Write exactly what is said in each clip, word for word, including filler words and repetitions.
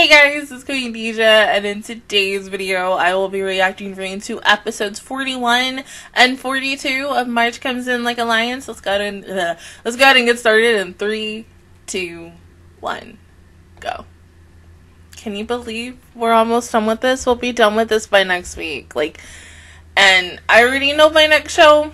Hey guys, it's Queen Deja, and in today's video I will be reacting to episodes forty-one and forty-two of March Comes In Like a Lion. So let's go ahead and uh, let's go ahead and get started in three, two, one, go. Can you believe we're almost done with this? We'll be done with this by next week. Like, and I already know my next show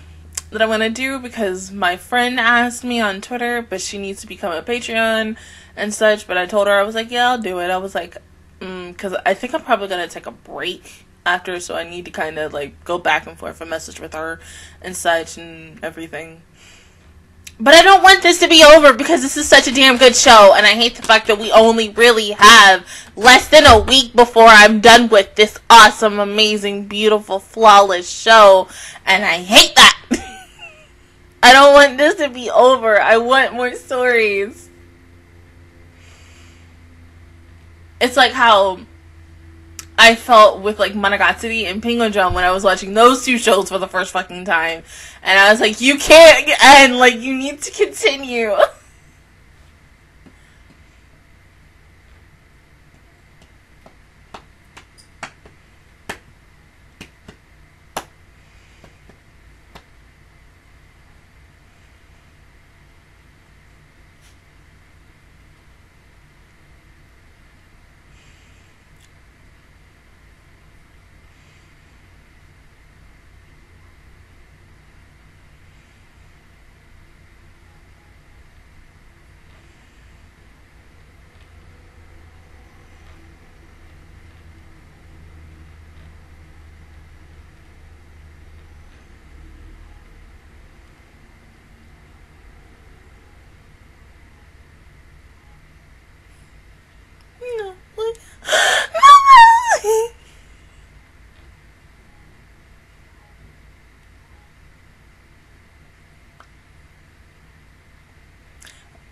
that I'm gonna do because my friend asked me on Twitter, but she needs to become a Patreon and such. But I told her, I was like, yeah, I'll do it. I was like, mm, cause I think I'm probably gonna take a break after, so I need to kind of like go back and forth a message with her and such and everything. But I don't want this to be over because this is such a damn good show, and I hate the fact that we only really have less than a week before I'm done with this awesome, amazing, beautiful, flawless show, and I hate that. I don't want this to be over. I want more stories. It's like how I felt with like Monogatari and Penguin Drum when I was watching those two shows for the first fucking time, and I was like, you can't end, like, you need to continue.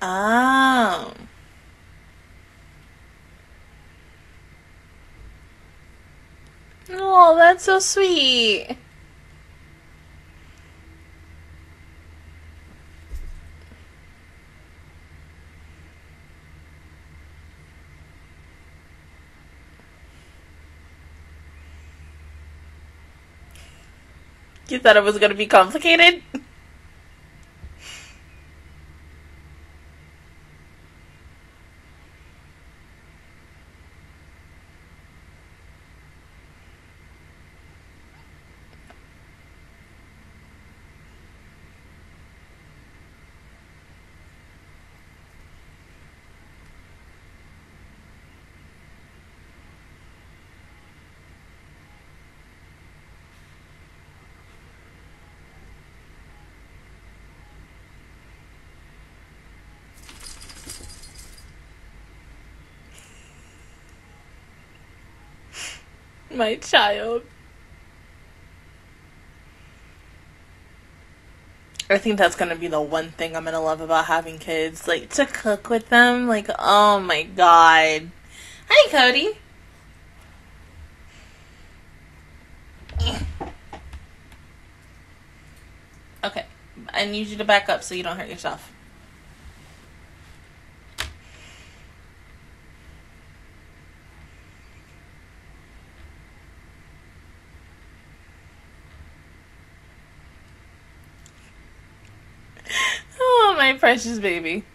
Oh. Oh, that's so sweet. You thought it was going to be complicated? My child. I think that's gonna be the one thing I'm gonna love about having kids, like to cook with them. Like, oh my god. Hi, Cody. Okay, I need you to back up so you don't hurt yourself. My precious baby.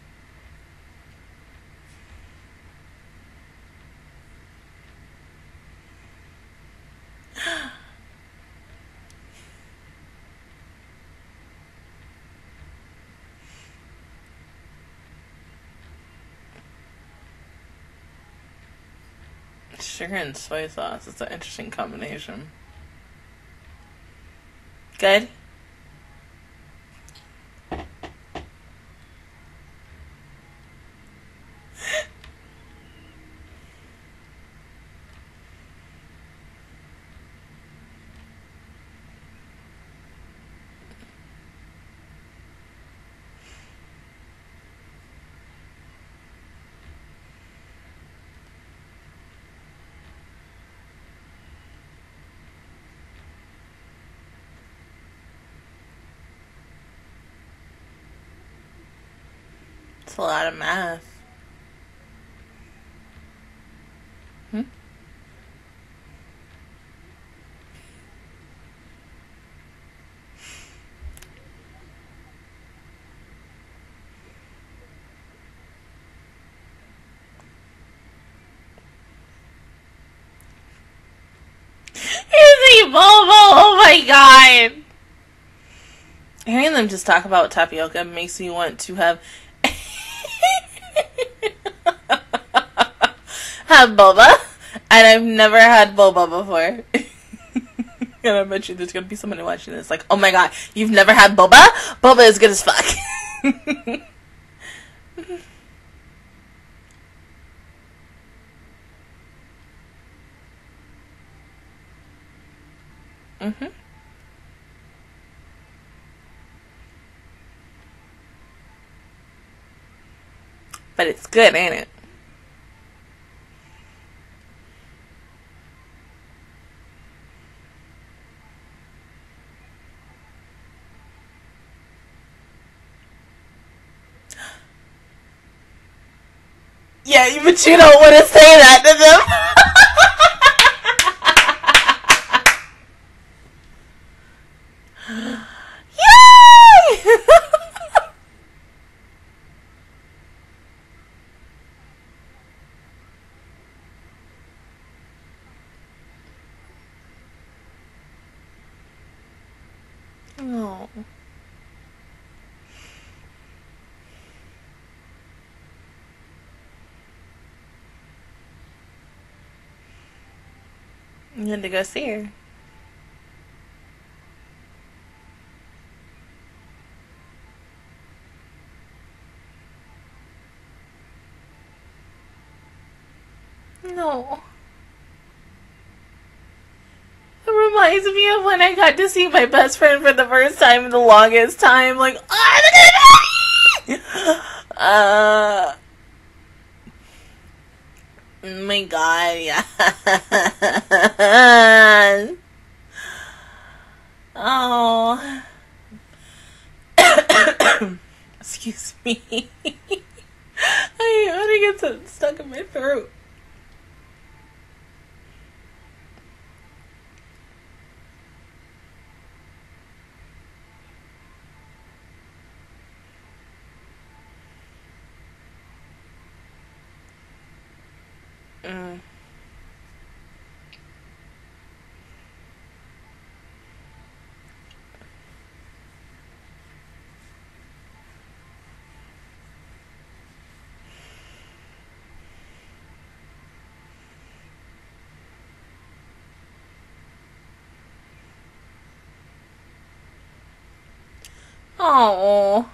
Sugar and soy sauce. It's an interesting combination. Good. A lot of math. my god! Hearing them just talk about tapioca makes me want to have have boba, and I've never had boba before. And I bet you there's gonna be someone watching this like, oh my god, you've never had boba? Boba is good as fuck. Mm-hmm. But it's good, ain't it? Yeah, but you don't want to say that to them. No. You had to go see her. No. Reminds me of when I got to see my best friend for the first time in the longest time. Like, oh, I'm gonna uh, my god, yeah. Oh. Excuse me. I hate when it gets stuck in my throat. Mm. Oh.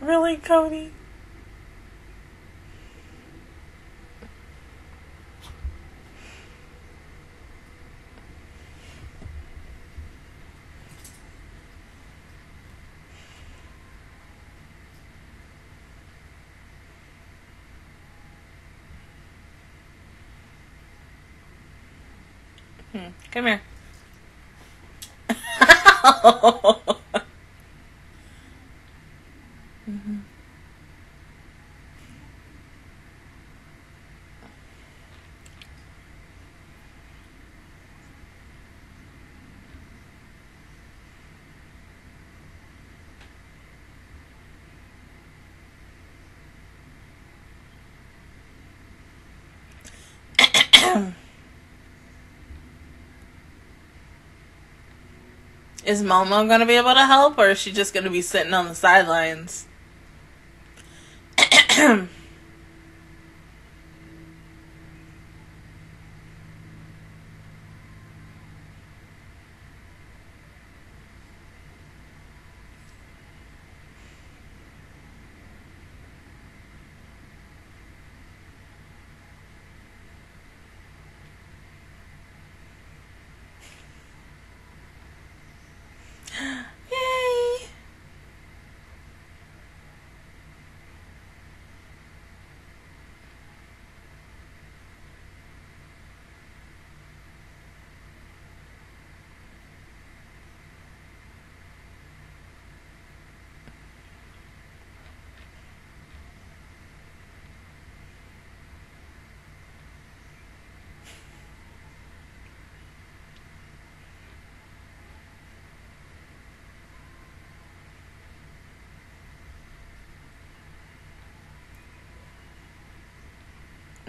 Really, Cody? Hmm. Come here. Mm-hmm. Is Momo gonna be able to help, or is she just gonna be sitting on the sidelines? Yay!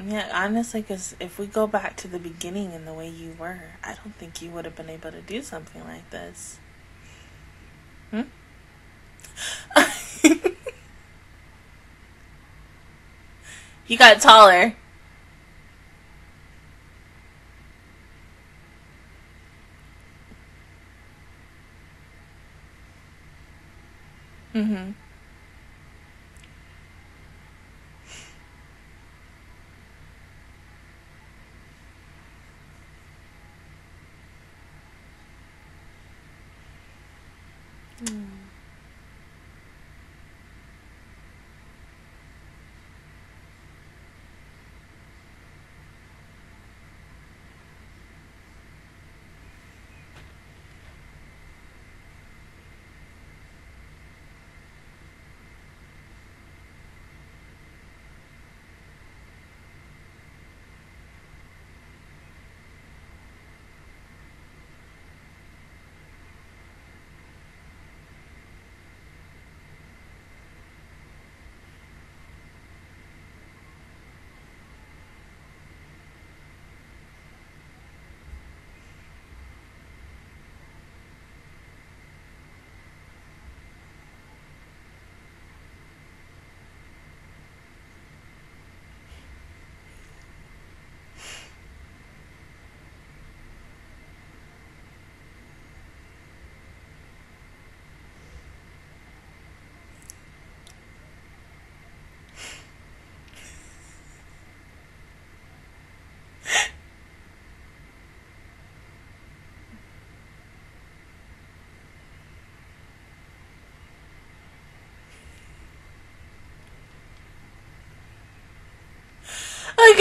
Yeah, honestly, because if we go back to the beginning and the way you were, I don't think you would have been able to do something like this. Hmm? You got taller. Mm-hmm. Mm.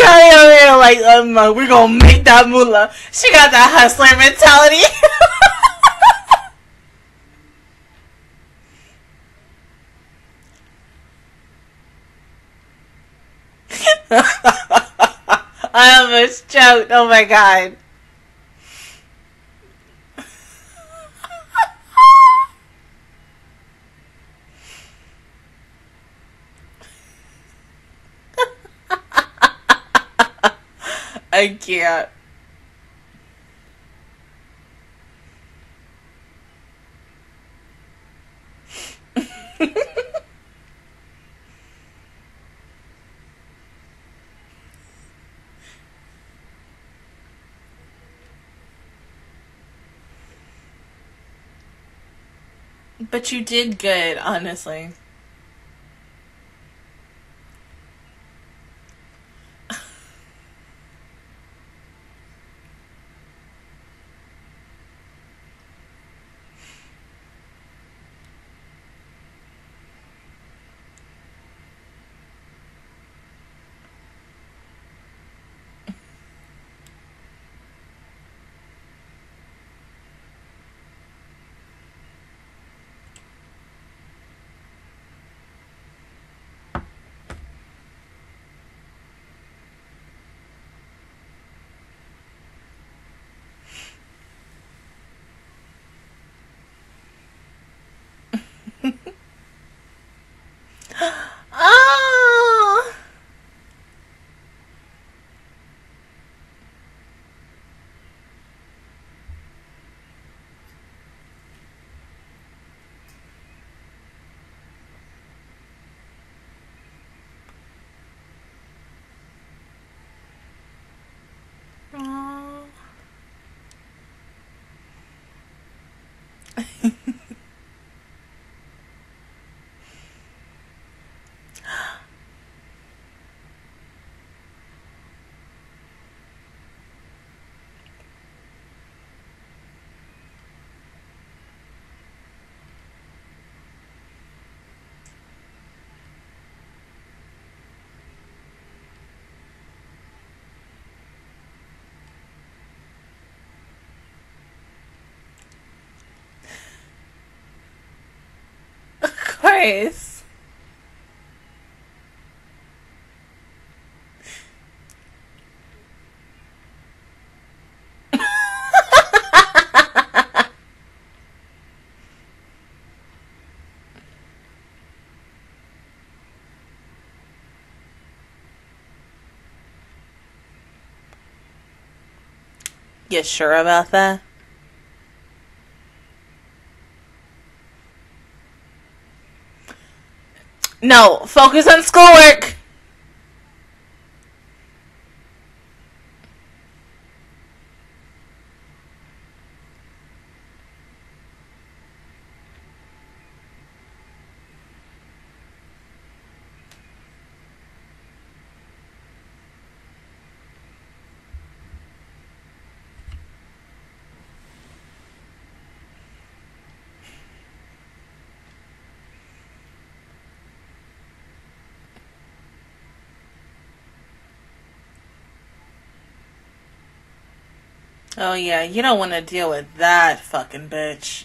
Over here like, um, uh, we're gonna make that moolah. She got that hustler mentality. I almost choked. Oh my god. I can't. But you did good, honestly. You sure about that? No, focus on schoolwork! Oh yeah, you don't want to deal with that fucking bitch.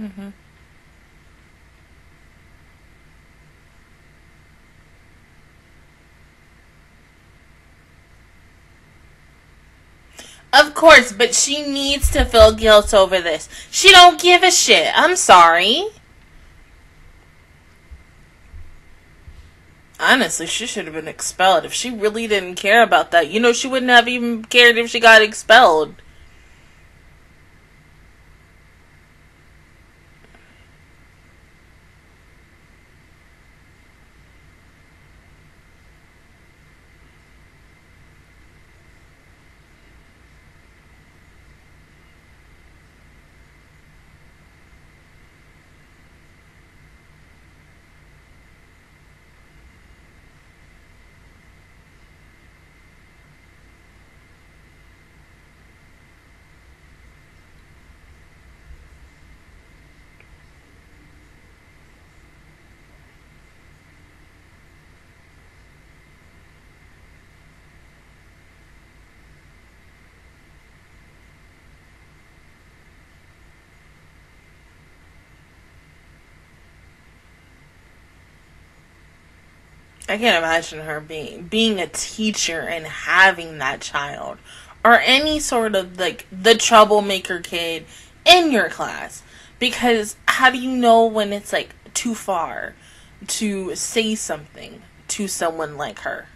Mm-hmm. Of course, but she needs to feel guilt over this. She don't give a shit. I'm sorry. Honestly, she should have been expelled. If she really didn't care about that, you know, she wouldn't have even cared if she got expelled. I can't imagine her being being a teacher and having that child or any sort of like the troublemaker kid in your class, because how do you know when it's like too far to say something to someone like her?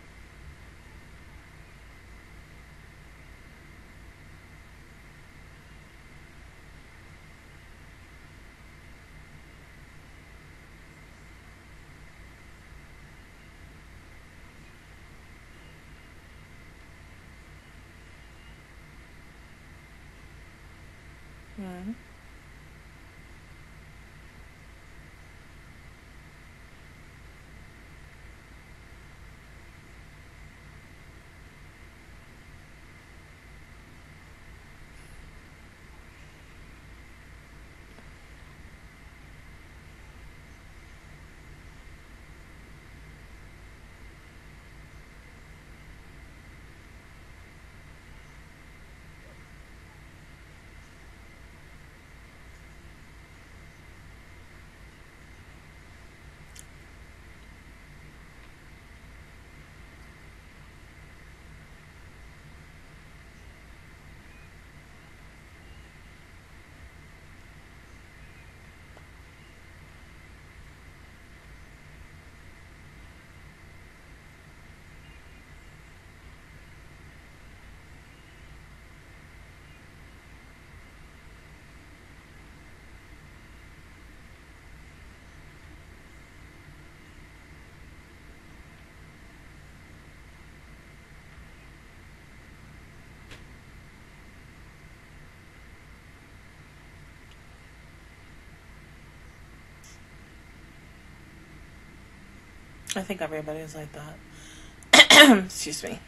I think everybody's like that. Excuse me.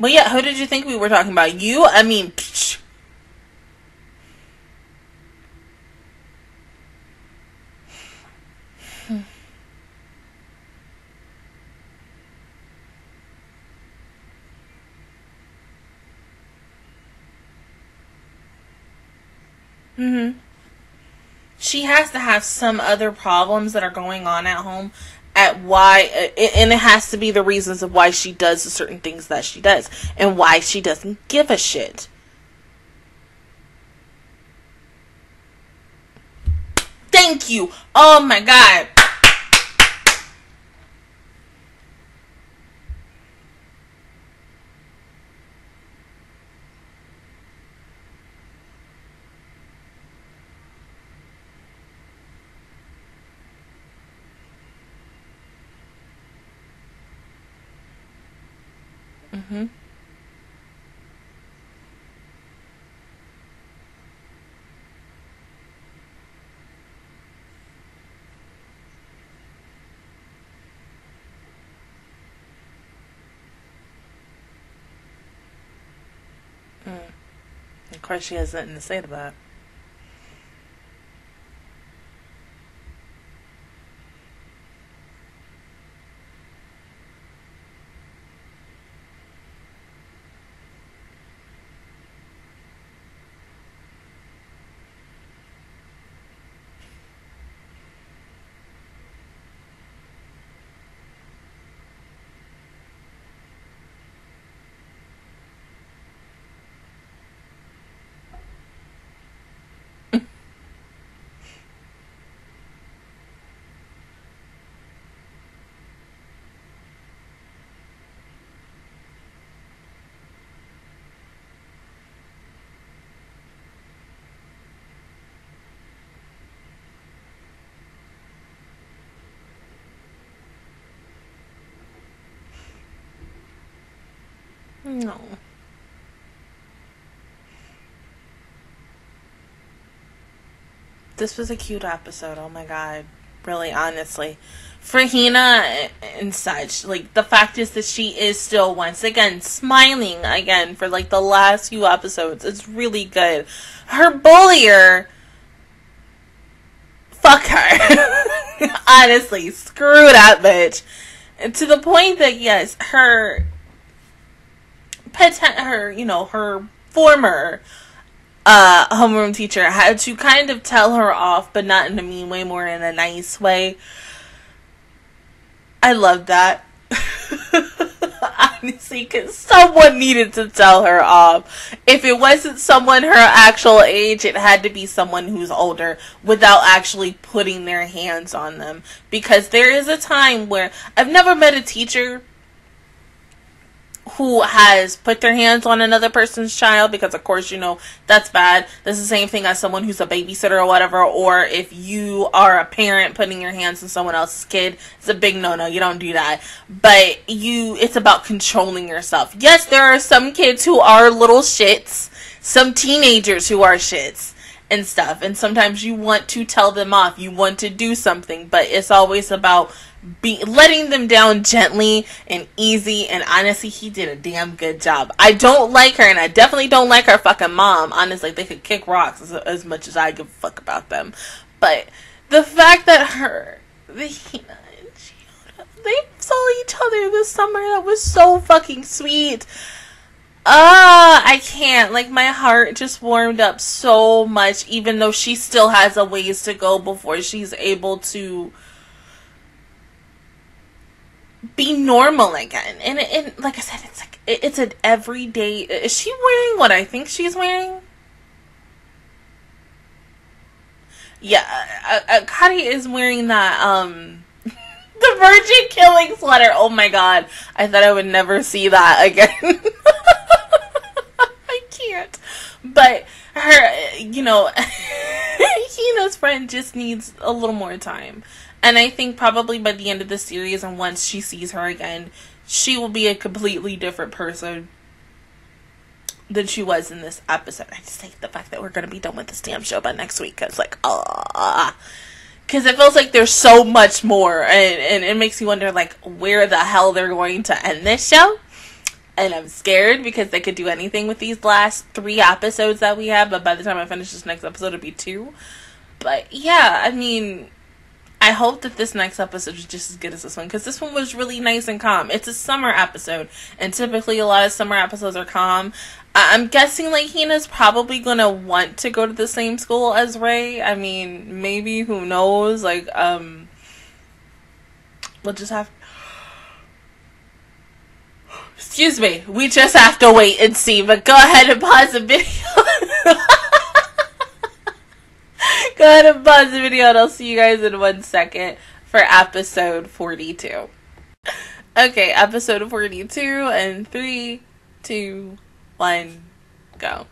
Well, yeah, who did you think we were talking about? You? I mean... Psh. Mm-hmm. She has to have some other problems that are going on at home. At why, and it has to be the reasons of why she does the certain things that she does, and why she doesn't give a shit. Thank you. Oh my God. Mm-hmm. Mm. Of course, she has nothing to say about it. No. This was a cute episode. Oh my God. Really, honestly. For Hina and such. Like, the fact is that she is still, once again, smiling again for, like, the last few episodes. It's really good. Her bullier. Fuck her. Honestly. Screw that bitch. To the point that, yes, her... her, you know, her former uh, homeroom teacher had to kind of tell her off, but not in a mean way, more in a nice way. I love that. Honestly, because someone needed to tell her off. If it wasn't someone her actual age, it had to be someone who's older without actually putting their hands on them. Because there is a time where I've never met a teacher who has put their hands on another person's child, because of course, you know, that's bad. That's the same thing as someone who's a babysitter or whatever, or if you are a parent putting your hands on someone else's kid, it's a big no-no. You don't do that. But you, it's about controlling yourself. Yes, there are some kids who are little shits, some teenagers who are shits and stuff, and sometimes you want to tell them off, you want to do something, but it's always about be letting them down gently and easy. And honestly, he did a damn good job. I don't like her, and I definitely don't like her fucking mom. Honestly, they could kick rocks as, as much as I give a fuck about them. But the fact that her, the Hina and Chiyoda, they saw each other this summer, that was so fucking sweet. Ah, uh, I can't. Like, my heart just warmed up so much, even though she still has a ways to go before she's able to be normal again. And, and like I said, it's like, it's an everyday. Is she wearing what I think she's wearing? Yeah, uh, uh, Kari is wearing that, um, the Virgin Killing sweater. Oh my God. I thought I would never see that again. I can't. But her, you know, Hina's friend just needs a little more time. And I think probably by the end of the series, and once she sees her again, she will be a completely different person than she was in this episode. I just hate the fact that we're going to be done with this damn show by next week. Because, like, ah. Because it feels like there's so much more. And, and it makes you wonder, like, where the hell they're going to end this show. And I'm scared because they could do anything with these last three episodes that we have. But by the time I finish this next episode, it'll be two. But, yeah, I mean... I hope that this next episode is just as good as this one, because this one was really nice and calm. It's a summer episode, and typically a lot of summer episodes are calm. I I'm guessing, like, Hina's probably going to want to go to the same school as Rei. I mean, maybe, who knows? Like, um, we'll just have... Excuse me. We just have to wait and see, but go ahead and pause the video. Go ahead and pause the video and I'll see you guys in one second for episode forty-two. Okay, episode forty-two, and three, two, one, go.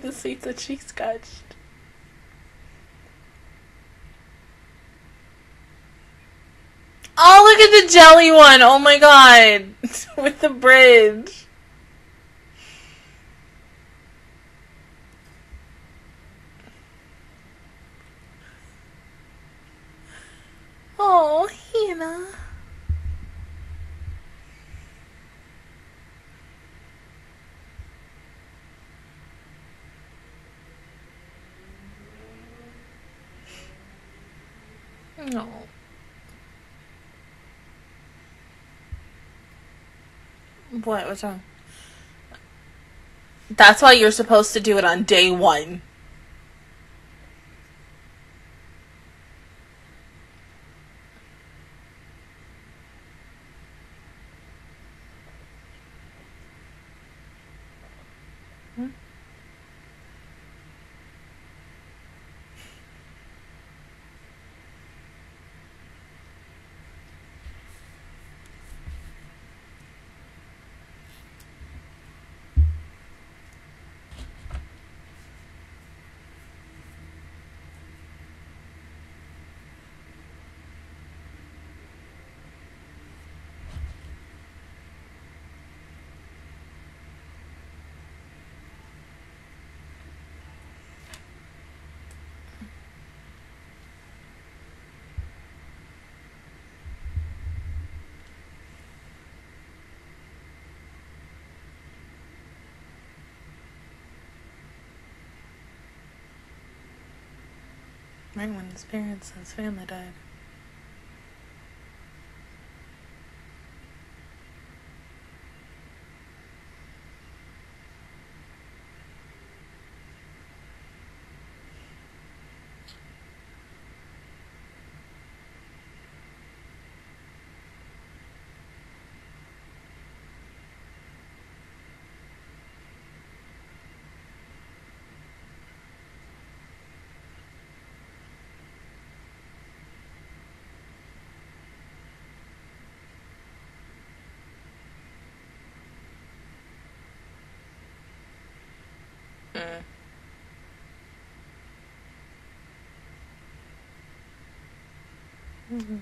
The sweets that she scratched. Oh, look at the jelly one! Oh my god! With the bridge. Oh, Hina. No. What? What's wrong? That's why you're supposed to do it on day one. Right when his parents and his family died. Mm. Mm-hmm.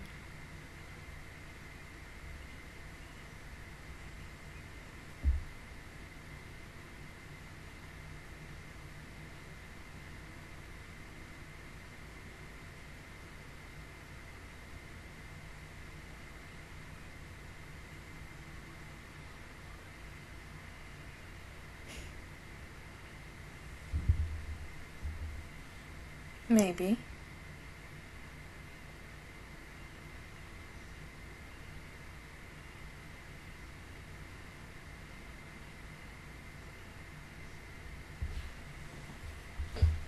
Maybe.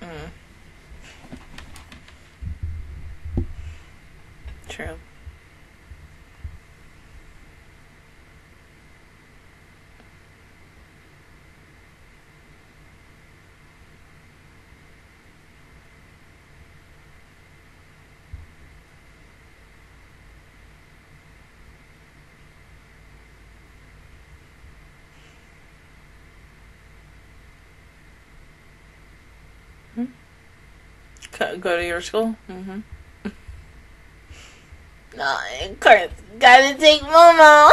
Mm. True. Go to your school? Mm-hmm. No, of course. Gotta take Momo.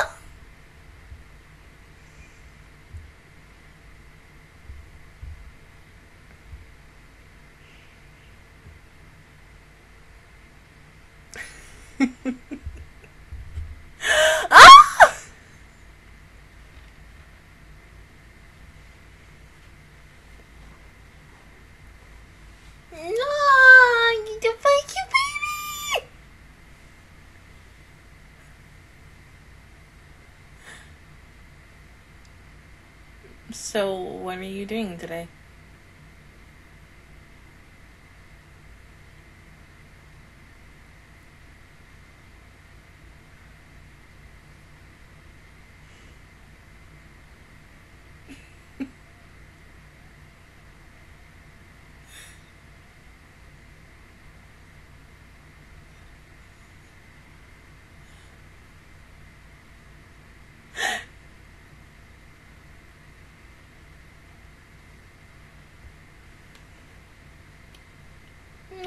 So, what are you doing today?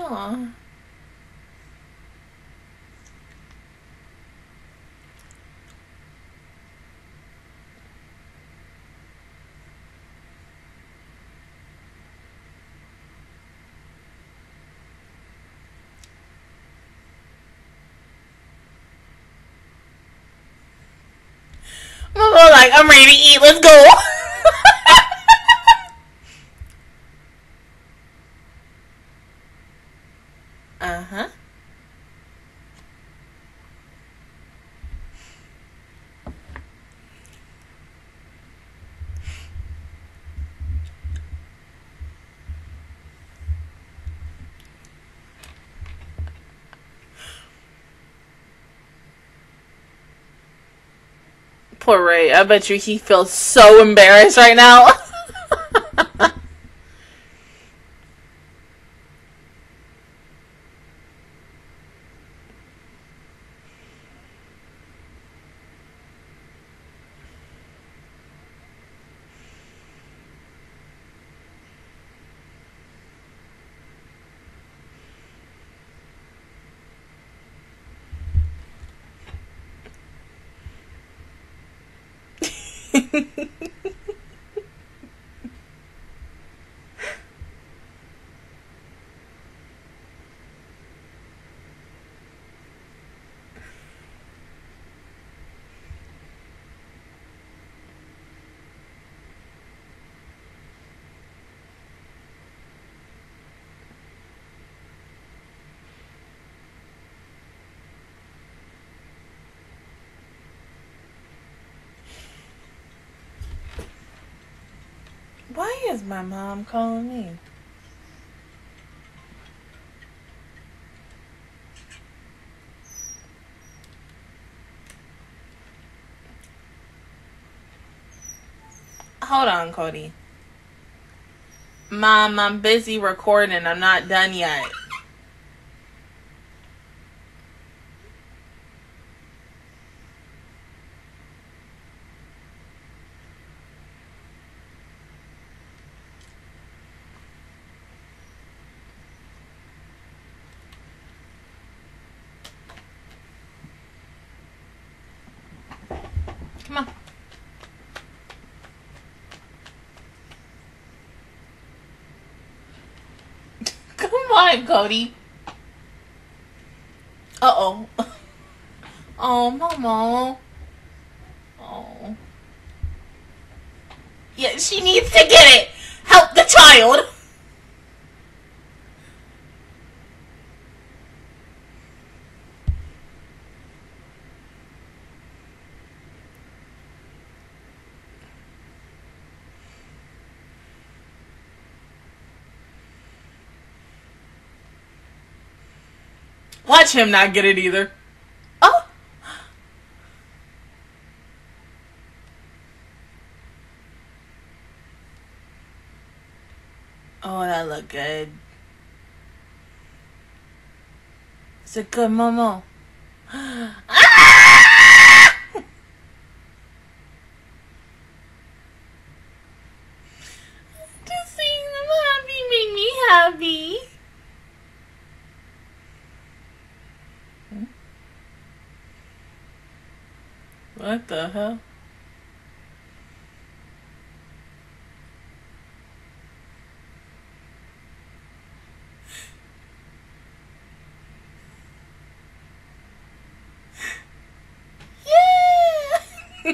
Aww. Momo like, I'm ready to eat, let's go. Uh-huh. Poor Ray, I bet you he feels so embarrassed right now. Why is my mom calling me? Hold on, Cody. Mom, I'm busy recording. I'm not done yet. life, Cody. Uh-oh. Oh, Momo. Oh. Yeah, she needs to get it. Help the child. Watch him not get it either. Oh! Oh, that look good. It's a good Momo. Ah! Just seeing them happy made me happy. What the hell? Yeah!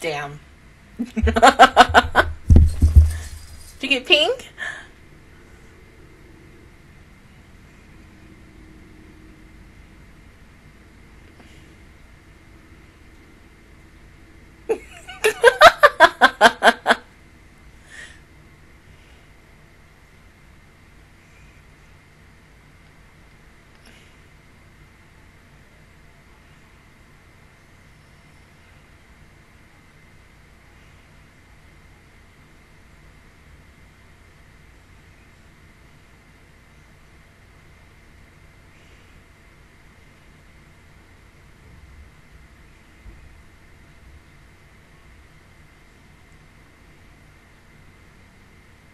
Damn. Did you get pink?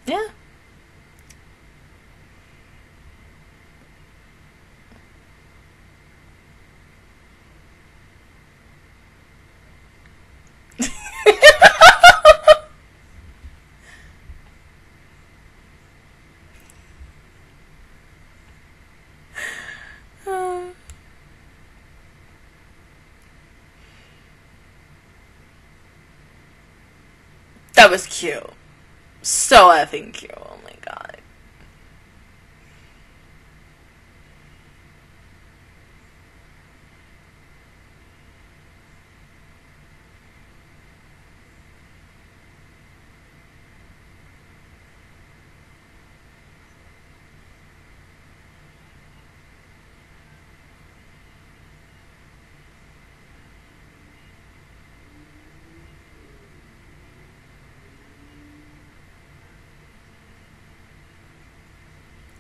Yeah. That was cute. So effing cute, oh my god.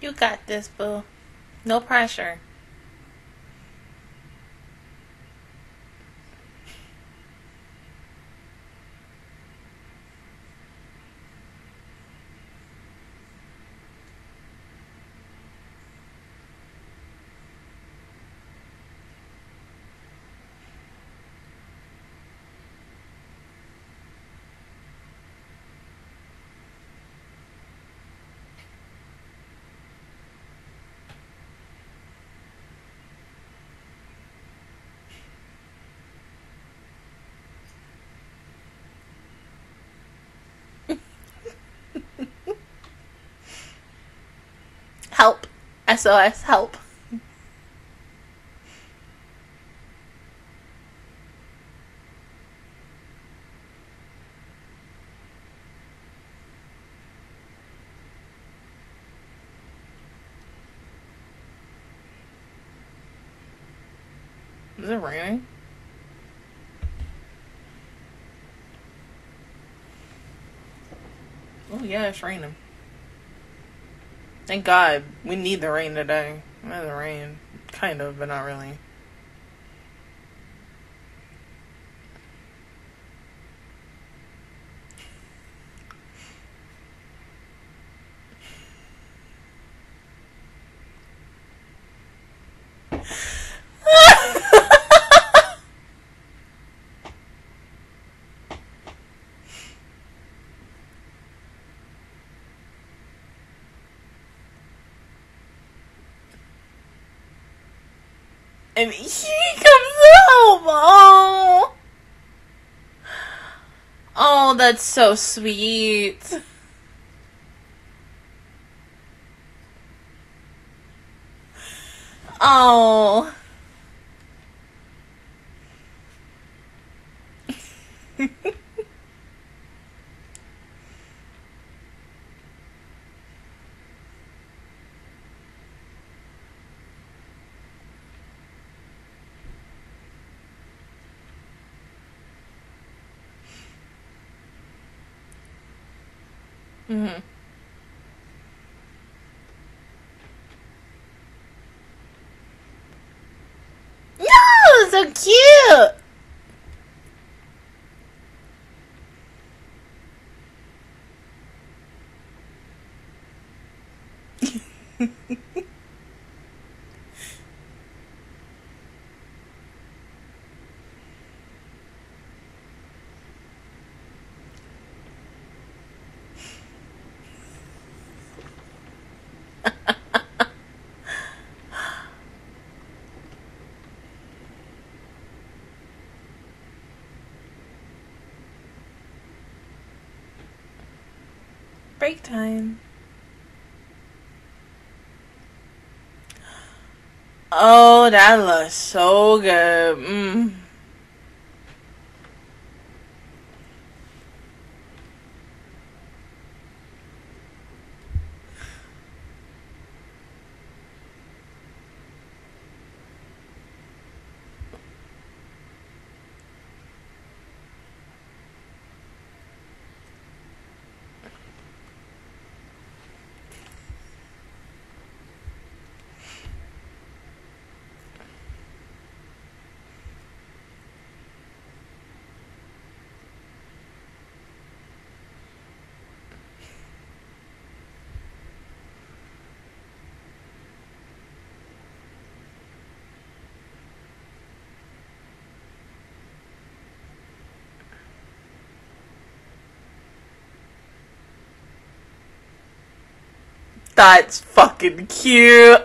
You got this, boo. No pressure. Help. S O S, help. Is it raining? Oh yeah, it's raining. Thank God, we need the rain today. We need the rain, kind of, but not really. and he comes home. Oh, oh, that's so sweet. Oh. Mm-hmm. No, so cute. Break time. Oh, that looks so good. Mm. That's fucking cute.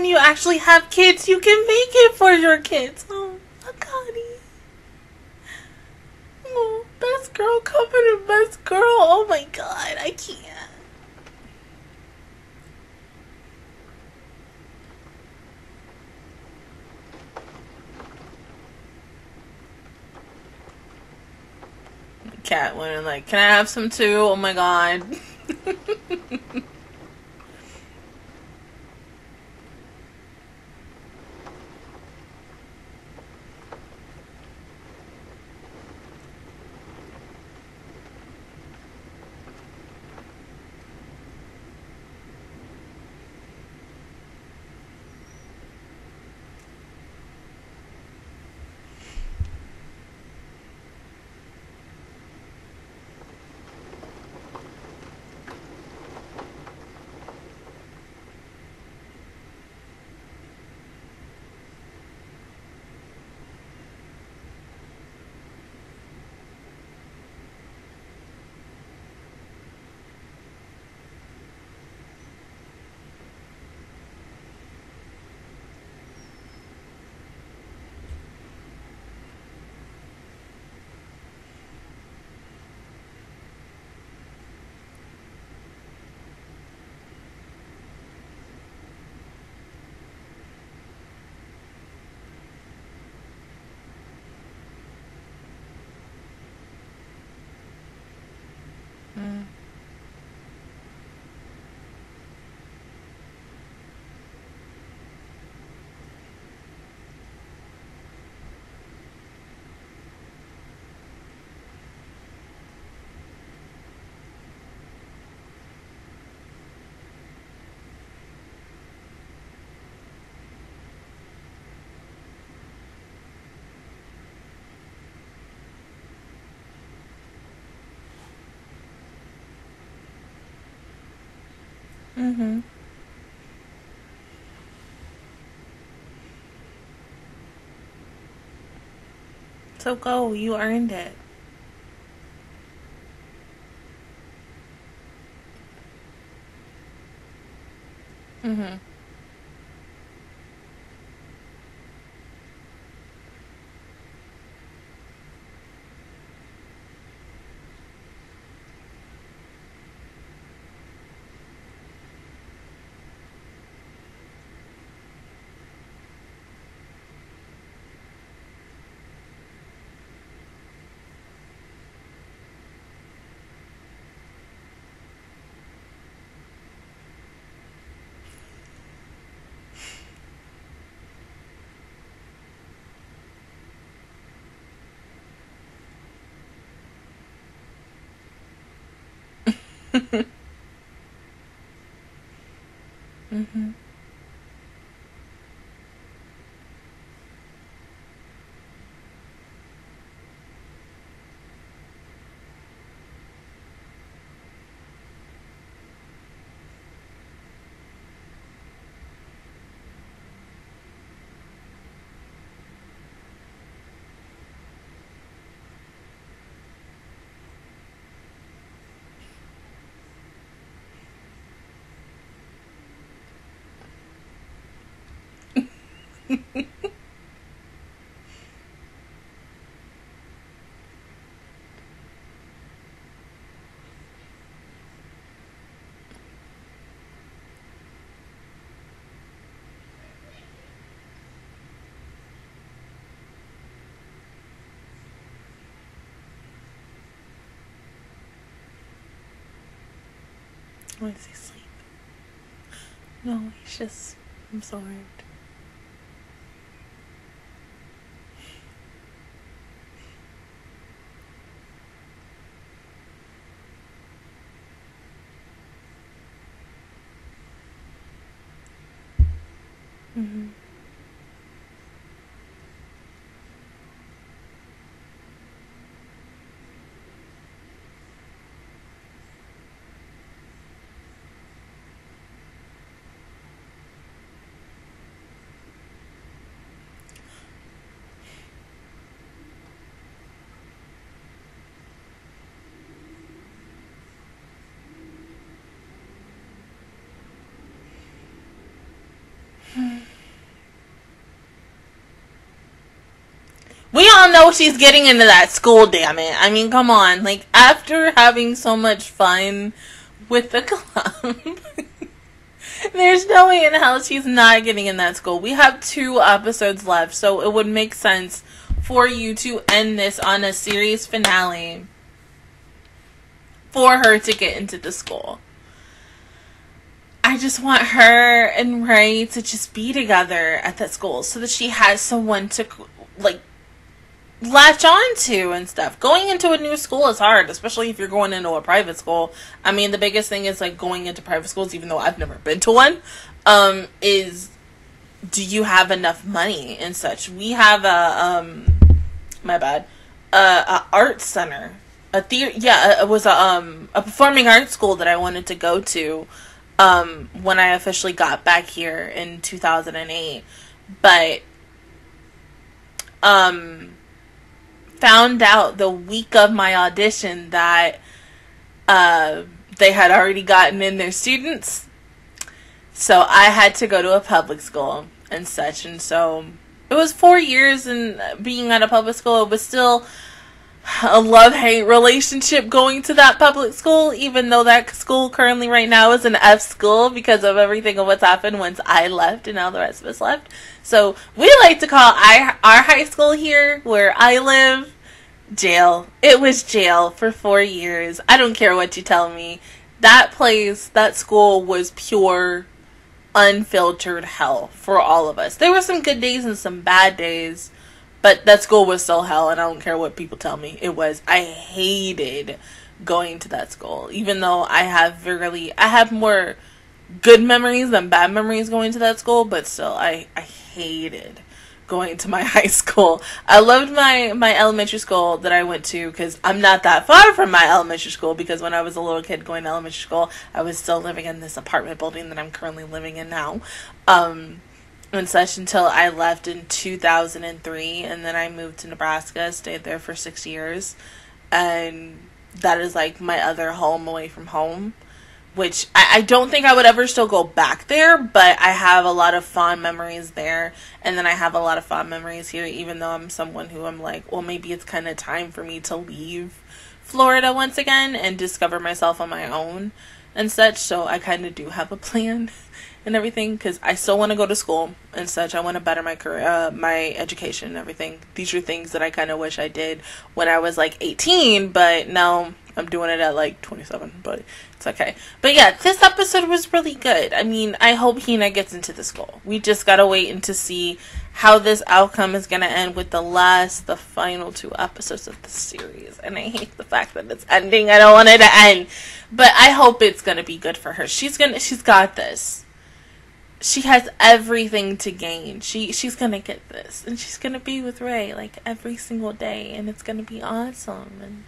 You actually have kids, you can make it for your kids. Oh, Monogatari. Oh, best girl covered in best girl. Oh my god, I can't. The cat went like, can I have some too? Oh my god. Mm-hmm. So go, you earned it. Mm-hmm. Mm-hmm. Why does he sleep? No, he's just, I'm so hurt. Mm-hmm. We all know she's getting into that school, damn it. I mean, come on. Like, after having so much fun with the club, there's no way in hell she's not getting in that school. We have two episodes left, so it would make sense for you to end this on a series finale for her to get into the school. I just want her and Ray to just be together at that school so that she has someone to, like, latch on to and stuff. Going into a new school is hard, especially if you're going into a private school. I mean, the biggest thing is, like, going into private schools, even though I've never been to one, um, is do you have enough money and such? We have a, um, my bad, a, a art center, a theater, yeah, it was a, um, a performing arts school that I wanted to go to. Um, when I officially got back here in two thousand eight, but, um, found out the week of my audition that, uh, they had already gotten in their students, so I had to go to a public school and such, and so it was four years in being at a public school. It was still a love-hate relationship going to that public school, even though that school currently right now is an F school because of everything of what's happened once I left and now the rest of us left. So we like to call I, our high school here where I live jail. It was jail for four years. I don't care what you tell me. That place, that school was pure, unfiltered hell for all of us. There were some good days and some bad days. But that school was still hell, and I don't care what people tell me. It was. I hated going to that school, even though I have really, I have more good memories than bad memories going to that school. But still, I, I hated going to my high school. I loved my, my elementary school that I went to because I'm not that far from my elementary school, because when I was a little kid going to elementary school, I was still living in this apartment building that I'm currently living in now. Um, and such until I left in two thousand three, and then I moved to Nebraska, stayed there for six years. And that is like my other home away from home. Which I, I don't think I would ever still go back there, but I have a lot of fond memories there. And then I have a lot of fond memories here, even though I'm someone who I'm like, well, maybe it's kind of time for me to leave Florida once again and discover myself on my own and such. So I kind of do have a plan and everything, because I still want to go to school and such. I want to better my career, uh, my education and everything. These are things that I kind of wish I did when I was like eighteen, but now I'm doing it at like twenty-seven, but it's okay. But yeah, this episode was really good. I mean, I hope Hina gets into the school. We just gotta wait and to see how this outcome is gonna end with the last, the final two episodes of the series. And I hate the fact that it's ending. I don't want it to end, but I hope it's gonna be good for her. She's gonna, she's got this. She has everything to gain. She she's gonna get this, and she's gonna be with Ray like every single day, and it's gonna be awesome. And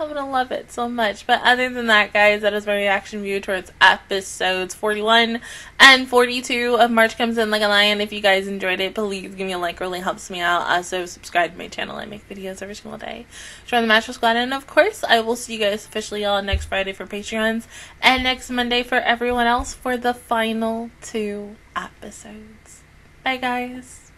I'm gonna love it so much. But other than that, guys, that is my reaction view towards episodes forty-one and forty-two of March Comes In Like a Lion. If you guys enjoyed it, please give me a like. Really helps me out. Also, subscribe to my channel. I make videos every single day. Join the Match Squad, and of course, I will see you guys officially all next Friday for Patreons and next Monday for everyone else for the final two episodes. Bye, guys.